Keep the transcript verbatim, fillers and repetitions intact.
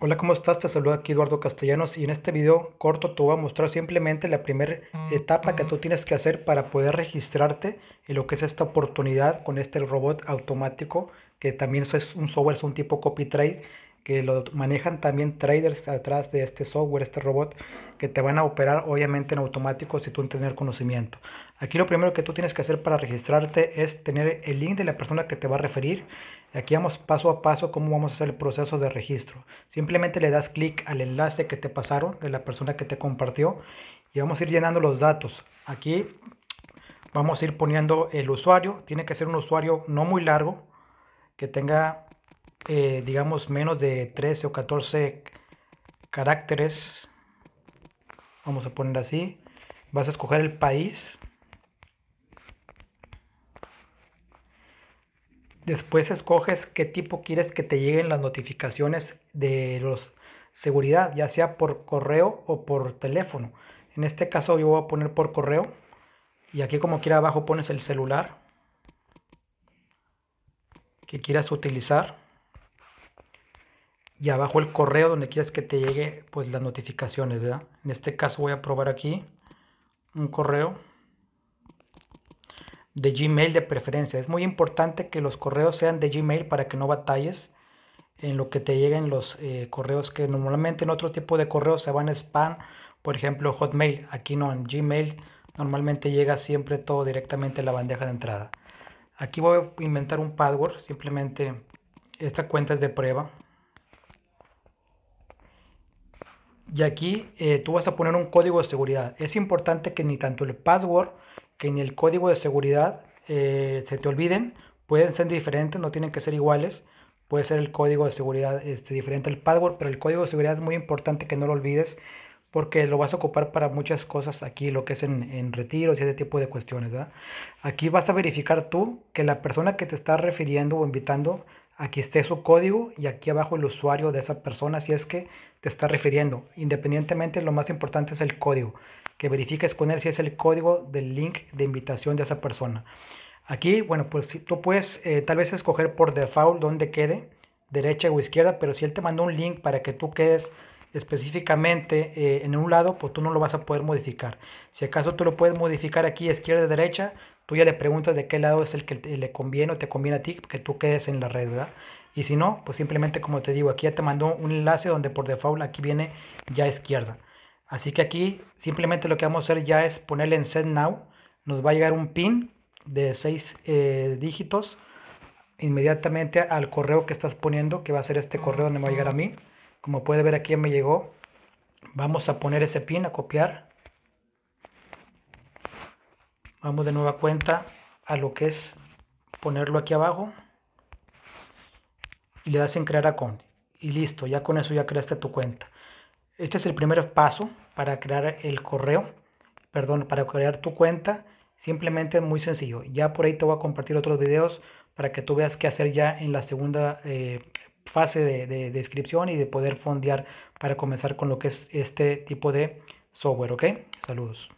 Hola, ¿cómo estás? Te saluda aquí Eduardo Castellanos y en este video corto te voy a mostrar simplemente la primera etapa que tú tienes que hacer para poder registrarte en lo que es esta oportunidad con este robot automático, que también es un software, es un tipo copy trade, que lo manejan también traders atrás de este software, este robot, que te van a operar obviamente en automático si tú tener conocimiento. Aquí lo primero que tú tienes que hacer para registrarte es tener el link de la persona que te va a referir. Aquí vamos paso a paso cómo vamos a hacer el proceso de registro. Simplemente le das clic al enlace que te pasaron de la persona que te compartió y vamos a ir llenando los datos. Aquí vamos a ir poniendo el usuario. Tiene que ser un usuario no muy largo, que tenga Eh, digamos menos de trece o catorce caracteres. Vamos a poner así. Vas a escoger el país, después escoges qué tipo quieres que te lleguen las notificaciones de los seguridad, ya sea por correo o por teléfono. En este caso yo voy a poner por correo, y aquí como quiera abajo pones el celular que quieras utilizar y abajo el correo donde quieras que te llegue pues las notificaciones, ¿verdad? En este caso voy a probar aquí un correo de Gmail de preferencia. Es muy importante que los correos sean de Gmail para que no batalles en lo que te lleguen los eh, correos, que normalmente en otro tipo de correos se van a spam, por ejemplo Hotmail. Aquí no, en Gmail normalmente llega siempre todo directamente a la bandeja de entrada. Aquí voy a inventar un password, simplemente esta cuenta es de prueba. Y aquí eh, tú vas a poner un código de seguridad. Es importante que ni tanto el password que ni el código de seguridad eh, se te olviden. Pueden ser diferentes, no tienen que ser iguales. Puede ser el código de seguridad este, diferente al password, pero el código de seguridad es muy importante que no lo olvides, porque lo vas a ocupar para muchas cosas aquí, lo que es en, en retiros y ese tipo de cuestiones, ¿verdad? Aquí vas a verificar tú que la persona que te está refiriendo o invitando, aquí esté su código y aquí abajo el usuario de esa persona si es que te está refiriendo. Independientemente, lo más importante es el código, que verifiques con él si es el código del link de invitación de esa persona. Aquí, bueno, pues si tú puedes eh, tal vez escoger por default donde quede, derecha o izquierda, pero si él te mandó un link para que tú quedes específicamente eh, en un lado, pues tú no lo vas a poder modificar. Si acaso tú lo puedes modificar aquí izquierda, derecha, tú ya le preguntas de qué lado es el que le conviene o te conviene a ti que tú quedes en la red, ¿verdad? Y si no, pues simplemente como te digo, aquí ya te mandó un enlace donde por default aquí viene ya izquierda. Así que aquí simplemente lo que vamos a hacer ya es ponerle en Send Now. Nos va a llegar un PIN de seis eh, dígitos inmediatamente al correo que estás poniendo, que va a ser este correo donde me va a llegar a mí. Como puede ver, aquí me llegó. Vamos a poner ese pin, a copiar. Vamos de nueva cuenta a lo que es ponerlo aquí abajo. Y le das en crear account. Y listo, ya con eso ya creaste tu cuenta. Este es el primer paso para crear el correo. Perdón, para crear tu cuenta. Simplemente es muy sencillo. Ya por ahí te voy a compartir otros videos para que tú veas qué hacer ya en la segunda eh, fase de, de, de inscripción y de poder fondear para comenzar con lo que es este tipo de software, ¿ok? Saludos.